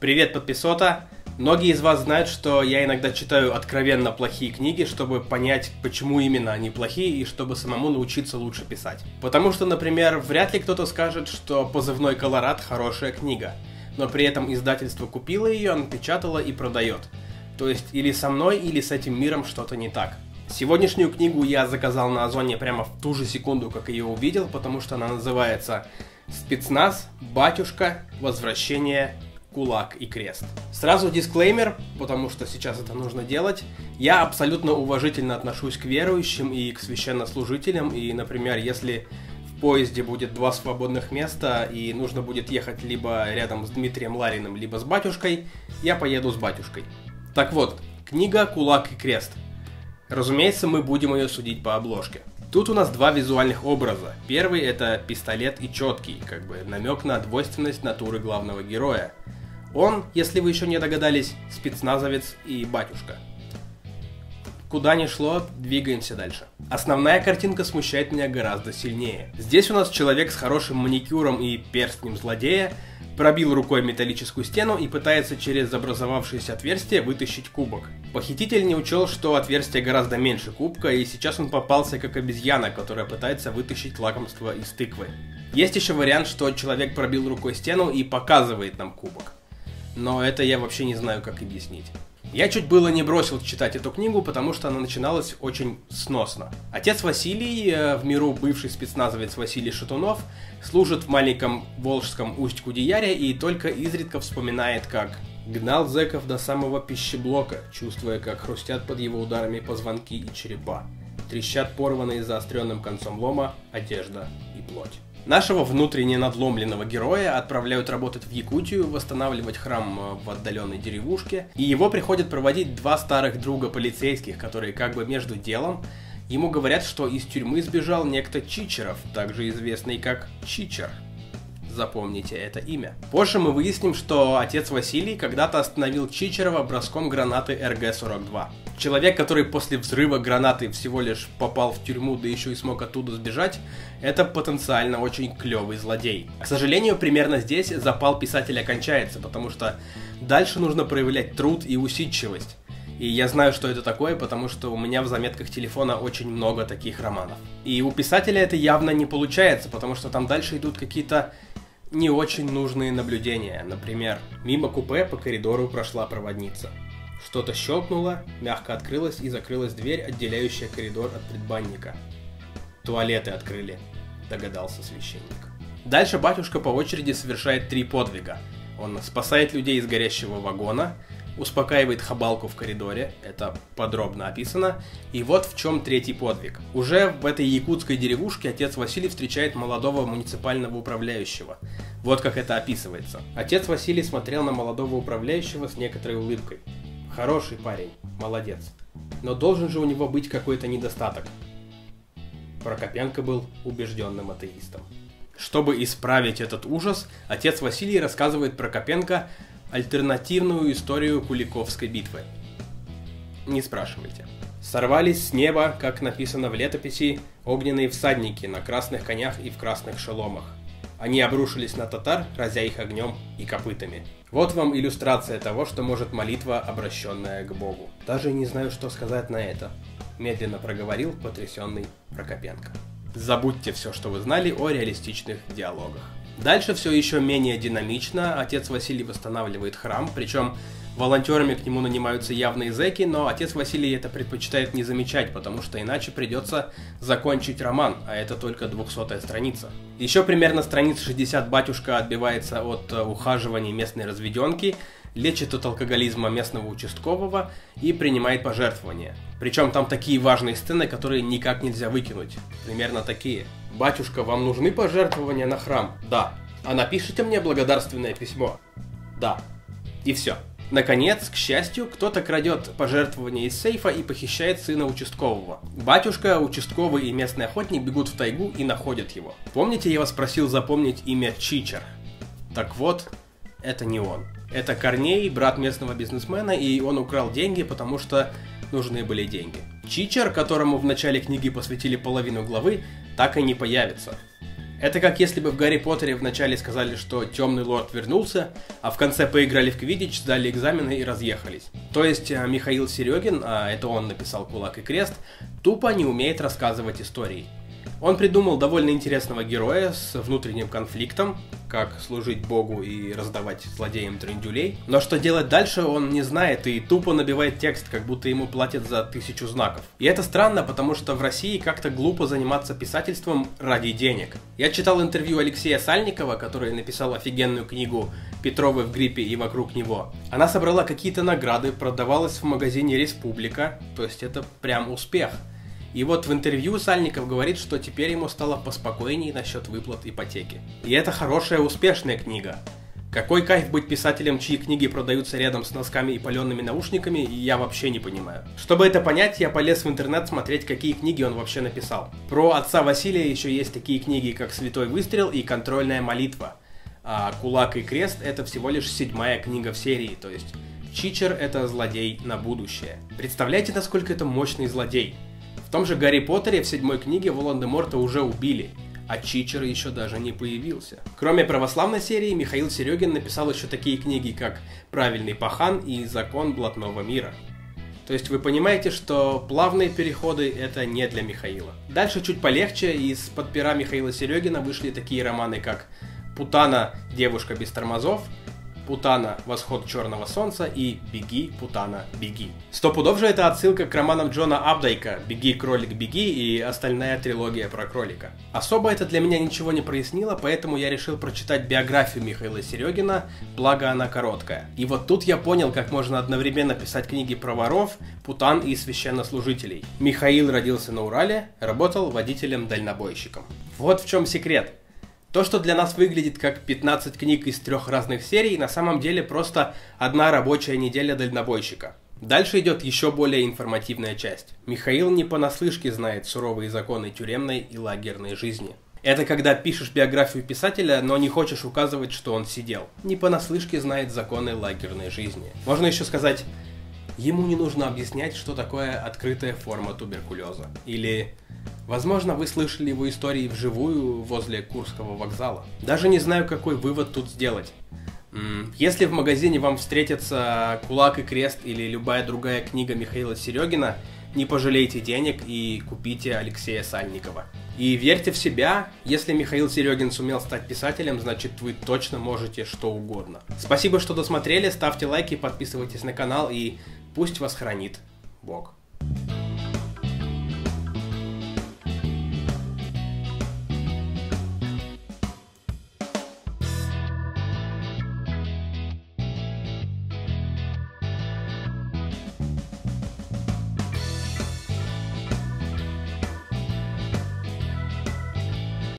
Привет, подписота! Многие из вас знают, что я иногда читаю откровенно плохие книги, чтобы понять, почему именно они плохие, и чтобы самому научиться лучше писать. Потому что, например, вряд ли кто-то скажет, что «Позывной Колорад» хорошая книга, но при этом издательство купило ее, напечатало и продает. То есть или со мной, или с этим миром что-то не так. Сегодняшнюю книгу я заказал на Озоне прямо в ту же секунду, как ее увидел, потому что она называется «Спецназ. Батюшка. Возвращение. Кулак и крест». Сразу дисклеймер, потому что сейчас это нужно делать. Я абсолютно уважительно отношусь к верующим и к священнослужителям, и, например, если в поезде будет два свободных места и нужно будет ехать либо рядом с Дмитрием Лариным, либо с батюшкой, я поеду с батюшкой. Так вот, книга «Кулак и крест». Разумеется, мы будем ее судить по обложке. Тут у нас два визуальных образа. Первый — это пистолет и четкий, как бы намек на двойственность натуры главного героя. Он, если вы еще не догадались, спецназовец и батюшка. Куда ни шло, двигаемся дальше. Основная картинка смущает меня гораздо сильнее. Здесь у нас человек с хорошим маникюром и перстнем злодея пробил рукой металлическую стену и пытается через образовавшееся отверстие вытащить кубок. Похититель не учел, что отверстие гораздо меньше кубка, и сейчас он попался как обезьяна, которая пытается вытащить лакомство из тыквы. Есть еще вариант, что человек пробил рукой стену и показывает нам кубок. Но это я вообще не знаю, как объяснить. Я чуть было не бросил читать эту книгу, потому что она начиналась очень сносно. Отец Василий, в миру бывший спецназовец Василий Шатунов, служит в маленьком волжском Усть-Кудеяре и только изредка вспоминает, как гнал зэков до самого пищеблока, чувствуя, как хрустят под его ударами позвонки и черепа, трещат порванные заостренным концом лома одежда и плоть. Нашего внутренне надломленного героя отправляют работать в Якутию, восстанавливать храм в отдаленной деревушке, и его приходят проводить два старых друга полицейских, которые как бы между делом ему говорят, что из тюрьмы сбежал некто Чичеров, также известный как Чичер. Запомните это имя. Позже мы выясним, что отец Василий когда-то остановил Чичерова броском гранаты РГ-42. Человек, который после взрыва гранаты всего лишь попал в тюрьму, да еще и смог оттуда сбежать, это потенциально очень клевый злодей. К сожалению, примерно здесь запал писателя кончается, потому что дальше нужно проявлять труд и усидчивость. И я знаю, что это такое, потому что у меня в заметках телефона очень много таких романов. И у писателя это явно не получается, потому что там дальше идут какие-то не очень нужные наблюдения. Например, мимо купе по коридору прошла проводница. Что-то щелкнуло, мягко открылась и закрылась дверь, отделяющая коридор от предбанника. Туалеты открыли, догадался священник. Дальше батюшка по очереди совершает три подвига. Он спасает людей из горящего вагона, успокаивает хабалку в коридоре, это подробно описано, и вот в чем третий подвиг. Уже в этой якутской деревушке отец Василий встречает молодого муниципального управляющего. Вот как это описывается. Отец Василий смотрел на молодого управляющего с некоторой улыбкой. Хороший парень, молодец, но должен же у него быть какой-то недостаток. Прокопенко был убежденным атеистом. Чтобы исправить этот ужас, отец Василий рассказывает Прокопенко альтернативную историю Куликовской битвы. Не спрашивайте. Сорвались с неба, как написано в летописи, огненные всадники на красных конях и в красных шеломах. Они обрушились на татар, разя их огнем и копытами. Вот вам иллюстрация того, что может молитва, обращенная к Богу. Даже не знаю, что сказать на это, медленно проговорил потрясенный Прокопенко. Забудьте все, что вы знали о реалистичных диалогах. Дальше все еще менее динамично, отец Василий восстанавливает храм, причем волонтерами к нему нанимаются явные зэки, но отец Василий это предпочитает не замечать, потому что иначе придется закончить роман, а это только 200-я страница. Еще примерно страниц 60 батюшка отбивается от ухаживаний местной разведенки, лечит от алкоголизма местного участкового и принимает пожертвования. Причем там такие важные сцены, которые никак нельзя выкинуть. Примерно такие. «Батюшка, вам нужны пожертвования на храм?» «Да». «А напишите мне благодарственное письмо?» «Да». И все. Наконец, к счастью, кто-то крадет пожертвования из сейфа и похищает сына участкового. Батюшка, участковый и местный охотник бегут в тайгу и находят его. Помните, я вас просил запомнить имя Чичер? Так вот, это не он. Это Корней, брат местного бизнесмена, и он украл деньги, потому что нужны были деньги. Чичер, которому в начале книги посвятили половину главы, так и не появится. Это как если бы в Гарри Поттере вначале сказали, что Темный Лорд вернулся, а в конце поиграли в квиддич, сдали экзамены и разъехались. То есть Михаил Серёгин, а это он написал «Кулак и крест», тупо не умеет рассказывать истории. Он придумал довольно интересного героя с внутренним конфликтом, как служить Богу и раздавать злодеям трындюлей, но что делать дальше он не знает и тупо набивает текст, как будто ему платят за 1000 знаков. И это странно, потому что в России как-то глупо заниматься писательством ради денег. Я читал интервью Алексея Сальникова, который написал офигенную книгу «Петровы в гриппе и вокруг него». Она собрала какие-то награды, продавалась в магазине «Республика», то есть это прям успех. И вот в интервью Сальников говорит, что теперь ему стало поспокойнее насчет выплат ипотеки. И это хорошая, успешная книга. Какой кайф быть писателем, чьи книги продаются рядом с носками и паленными наушниками, я вообще не понимаю. Чтобы это понять, я полез в интернет смотреть, какие книги он вообще написал. Про отца Василия еще есть такие книги, как «Святой выстрел» и «Контрольная молитва». А «Кулак и крест» — это всего лишь 7-я книга в серии, то есть Чичер — это злодей на будущее. Представляете, насколько это мощный злодей? В том же «Гарри Поттере» в 7-й книге Волан-де-Морта уже убили, а Чичер еще даже не появился. Кроме православной серии, Михаил Серёгин написал еще такие книги, как «Правильный пахан» и «Закон блатного мира». То есть вы понимаете, что плавные переходы — это не для Михаила. Дальше чуть полегче, из-под пера Михаила Серёгина вышли такие романы, как «Путана, девушка без тормозов», «Путана, восход черного солнца» и «Беги, Путана, беги». Стопудов же это отсылка к романам Джона Апдайка «Беги, кролик, беги» и остальная трилогия про кролика. Особо это для меня ничего не прояснило, поэтому я решил прочитать биографию Михаила Серёгина, благо она короткая. И вот тут я понял, как можно одновременно писать книги про воров, путан и священнослужителей. Михаил родился на Урале, работал водителем-дальнобойщиком. Вот в чем секрет. То, что для нас выглядит как 15 книг из 3 разных серий, на самом деле просто одна рабочая неделя дальнобойщика. Дальше идет еще более информативная часть. Михаил не понаслышке знает суровые законы тюремной и лагерной жизни. Это когда пишешь биографию писателя, но не хочешь указывать, что он сидел. Не понаслышке знает законы лагерной жизни. Можно еще сказать, ему не нужно объяснять, что такое открытая форма туберкулеза. Или... Возможно, вы слышали его истории вживую возле Курского вокзала. Даже не знаю, какой вывод тут сделать. Если в магазине вам встретятся «Кулак и крест» или любая другая книга Михаила Серёгина, не пожалейте денег и купите Алексея Сальникова. И верьте в себя, если Михаил Серёгин сумел стать писателем, значит вы точно можете что угодно. Спасибо, что досмотрели, ставьте лайки, подписывайтесь на канал и пусть вас хранит Бог.